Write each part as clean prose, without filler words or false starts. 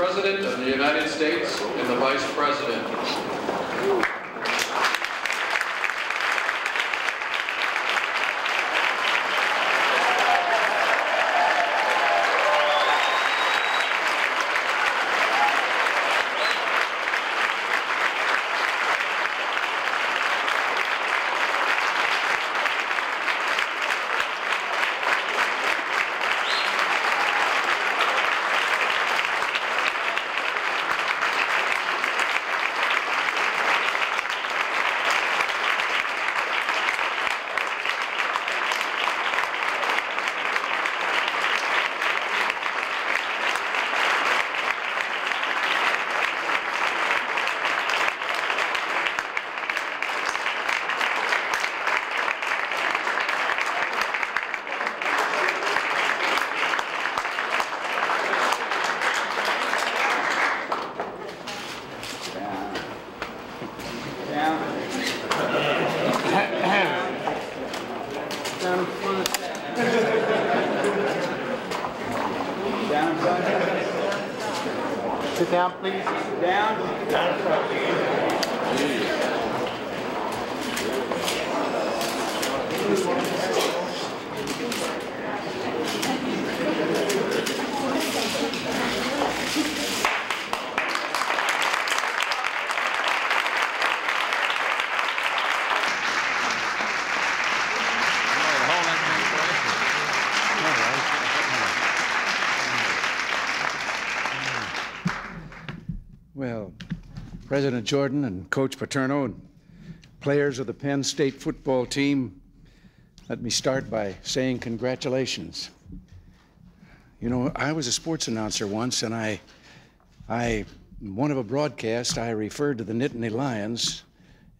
President of the United States and the Vice President. Sit down, please. Down. Well, President Jordan and Coach Paterno and players of the Penn State football team, let me start by saying congratulations. You know, I was a sports announcer once, and I one of a broadcast, I referred to the Nittany Lions,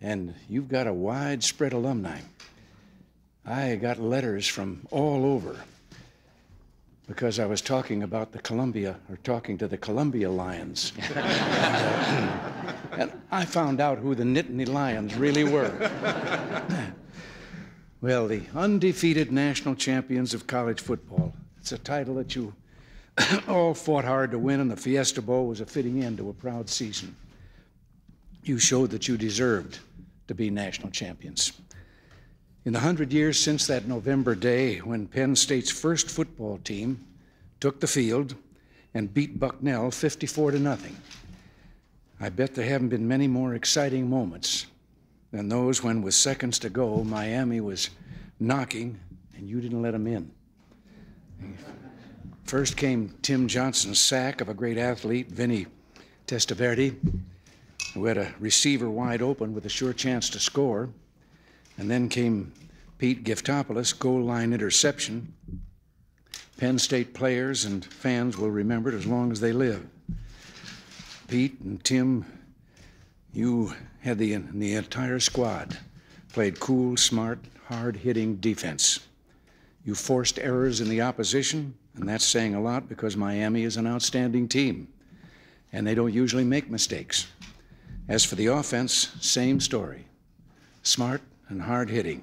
and you've got a widespread alumni. I got letters from all over because I was talking about the Columbia Lions. And I found out who the Nittany Lions really were. Well, the undefeated national champions of college football. It's a title that you all fought hard to win, and the Fiesta Bowl was a fitting end to a proud season. You showed that you deserved to be national champions. In the 100 years since that November day when Penn State's first football team took the field and beat Bucknell 54-0, I bet there haven't been many more exciting moments than those when, with seconds to go, Miami was knocking and you didn't let them in. First came Tim Johnson's sack of a great athlete, Vinny Testaverde, who had a receiver wide open with a sure chance to score. And then came Pete Giftopoulos' goal line interception. Penn State players and fans will remember it as long as they live. Pete and Tim, you had the entire squad played cool, smart, hard-hitting defense. You forced errors in the opposition, and that's saying a lot because Miami is an outstanding team, and they don't usually make mistakes. As for the offense, same story. Smart and hard-hitting.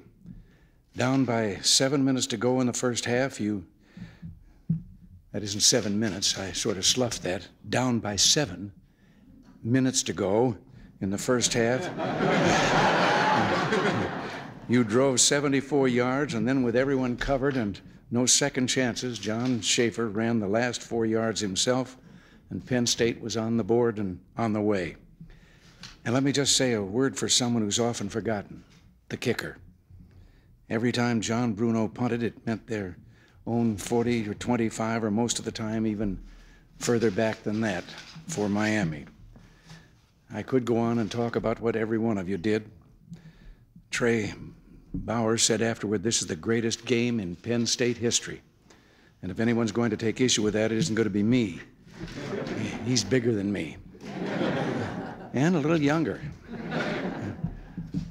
Down by 7 minutes to go in the first half, that isn't 7 minutes, I sort of sloughed that. Down by 7 minutes to go in the first half, you drove 74 yards, and then with everyone covered and no second chances, John Schaefer ran the last 4 yards himself, and Penn State was on the board and on the way. And let me just say a word for someone who's often forgotten. The kicker. Every time John Bruno punted, it meant their own 40 or 25, or most of the time even further back than that for Miami. I could go on and talk about what every one of you did. Trey Bowers said afterward, this is the greatest game in Penn State history. And if anyone's going to take issue with that, it isn't going to be me. He's bigger than me. And a little younger.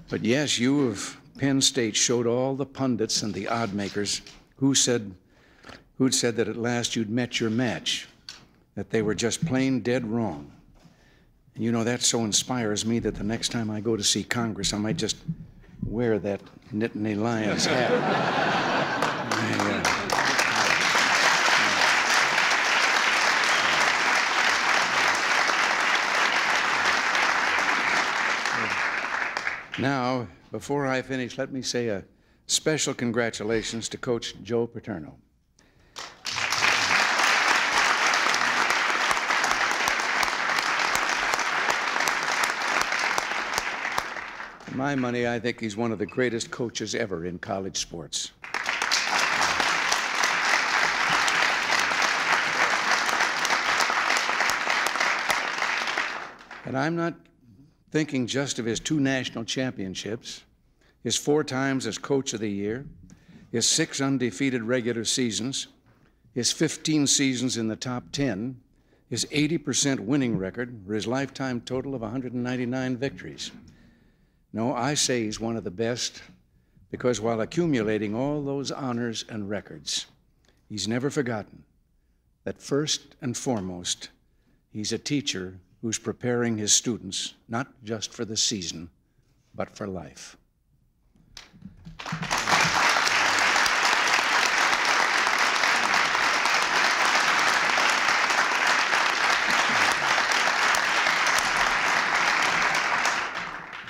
But yes, you of Penn State showed all the pundits and the odd makers who'd said that at last you'd met your match, that they were just plain dead wrong. And you know, that so inspires me that the next time I go to see Congress, I might just wear that Nittany Lions hat. Now, before I finish, let me say a special congratulations to Coach Joe Paterno. For my money, I think he's one of the greatest coaches ever in college sports. And I'm not thinking just of his 2 national championships, his 4 times as Coach of the Year, his 6 undefeated regular seasons, his 15 seasons in the top 10, his 80% winning record, or his lifetime total of 199 victories. No, I say he's one of the best because while accumulating all those honors and records, he's never forgotten that first and foremost, he's a teacher who's preparing his students, not just for the season, but for life.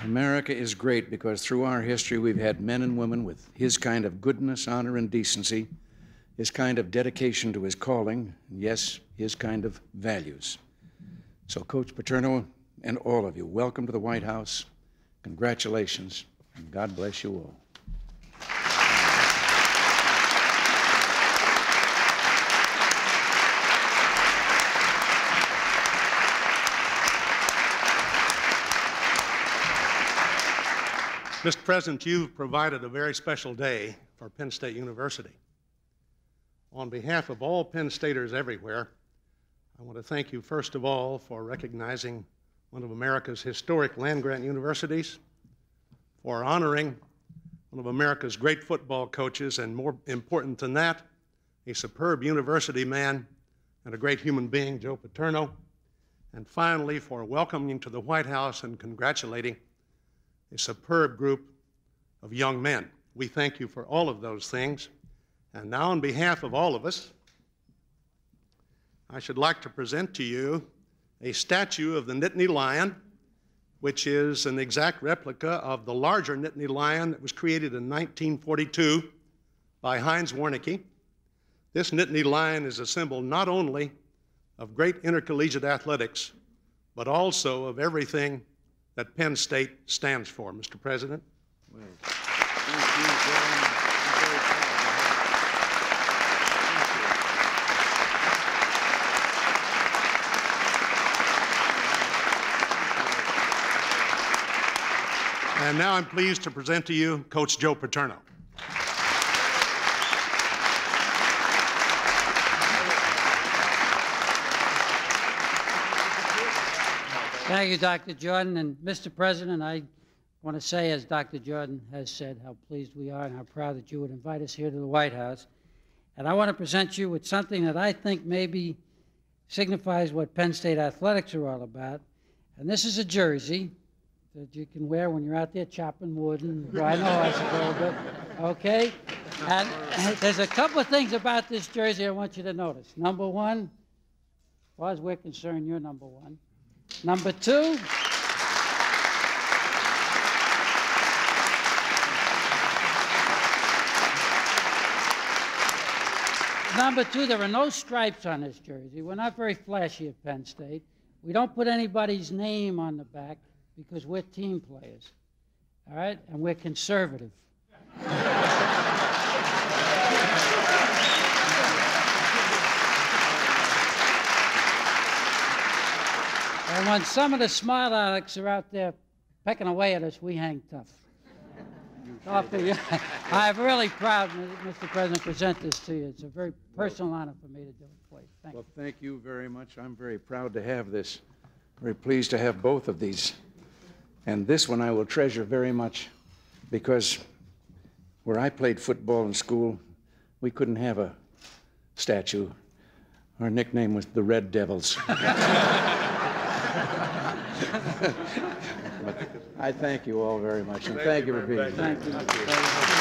America is great because through our history we've had men and women with his kind of goodness, honor, and decency, his kind of dedication to his calling, and yes, his kind of values. So, Coach Paterno and all of you, welcome to the White House. Congratulations, and God bless you all. Mr. President, you've provided a very special day for Penn State University. On behalf of all Penn Staters everywhere, I want to thank you, first of all, for recognizing one of America's historic land-grant universities, for honoring one of America's great football coaches, and more important than that, a superb university man and a great human being, Joe Paterno, and finally, for welcoming to the White House and congratulating a superb group of young men. We thank you for all of those things. And now, on behalf of all of us, I should like to present to you a statue of the Nittany Lion, which is an exact replica of the larger Nittany Lion that was created in 1942 by Heinz Warnicke. This Nittany Lion is a symbol not only of great intercollegiate athletics, but also of everything that Penn State stands for, Mr. President. Well, thank you, John. And now I'm pleased to present to you Coach Joe Paterno. Thank you, Dr. Jordan. And Mr. President, I want to say, as Dr. Jordan has said, how pleased we are and how proud that you would invite us here to the White House. And I want to present you with something that I think maybe signifies what Penn State athletics are all about. And this is a jersey that you can wear when you're out there chopping wood and riding horses a little bit, okay? And there's a couple of things about this jersey I want you to notice. Number one, as far as we're concerned, you're number one. Number two, there are no stripes on this jersey. We're not very flashy at Penn State. We don't put anybody's name on the back, because we're team players, all right? And we're conservative. And when some of the smart alecks are out there pecking away at us, we hang tough. I'm really proud, Mr. President, to present this to you. It's a very personal honor for me to do it for you. Thank you. Well, thank you very much. I'm very proud to have this. Very pleased to have both of these. And this one I will treasure very much because where I played football in school, we couldn't have a statue. Our nickname was the Red Devils. But I thank you all very much, and thank you for being here.